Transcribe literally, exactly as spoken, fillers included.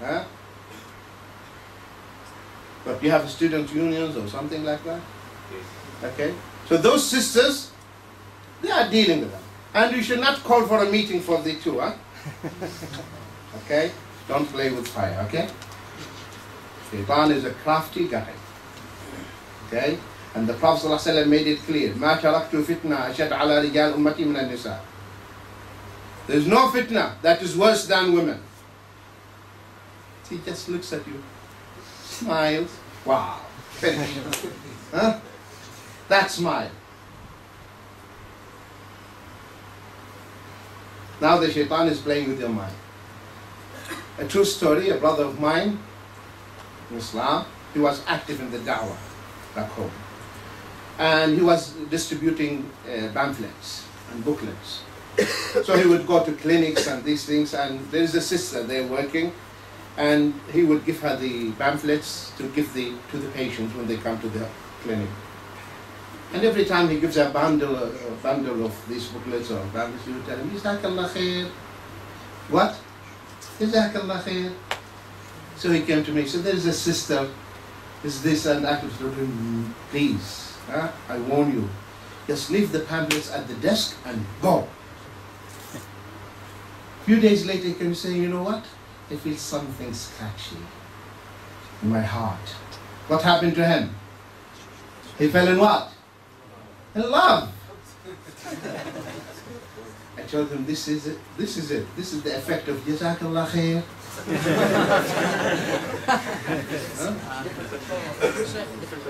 Huh? But you have student unions or something like that? Yes. Okay? So those sisters, they are dealing with that. And you should not call for a meeting for the two, huh? Okay? Don't play with fire, okay? Shaitan is a crafty guy. Okay? And the Prophet ﷺ made it clear, مَا تَرَكْتُ فِتْنَا أَشَدْ عَلَى رِجَالِ أُمَّتِي مِنَ النِّسَاءِ. There is no fitna that is worse than women. He just looks at you, smiles, wow, finish. Huh? That smile. Now the shaitan is playing with your mind. A true story, a brother of mine, Muslim, he was active in the da'wah back home. And he was distributing uh, pamphlets and booklets. So he would go to clinics and these things, and there is a sister there working, and he would give her the pamphlets to give the, to the patients when they come to the clinic. And every time he gives her a bundle, a bundle of these booklets or pamphlets, he would tell him, Jazakallah khair. What? Jazakallah khair. So he came to me, so there is a sister, is this and that, please, huh? I warn you, just leave the pamphlets at the desk and go. A few days later, he came saying, you know what? I feel something scratchy in my heart. What happened to him? He fell in what? In love. I told him, this is it. This is it. This is the effect of Jazakallah khair. Huh?